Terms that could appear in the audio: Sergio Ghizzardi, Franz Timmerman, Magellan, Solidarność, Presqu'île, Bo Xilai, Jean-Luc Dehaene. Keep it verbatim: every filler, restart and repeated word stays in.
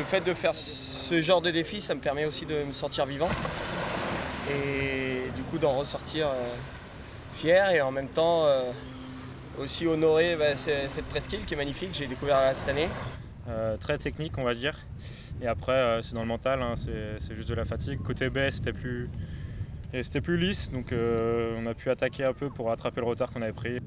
le fait de faire ce genre de défi, ça me permet aussi de me sentir vivant et du coup d'en ressortir euh, fier et en même temps euh, aussi honorer bah, cette presqu'île qui est magnifique, j'ai découvert là, cette année. Euh, très technique on va dire, et après euh, c'est dans le mental, hein, c'est juste de la fatigue. Côté baie c'était plus, c'était plus lisse, donc euh, on a pu attaquer un peu pour rattraper le retard qu'on avait pris.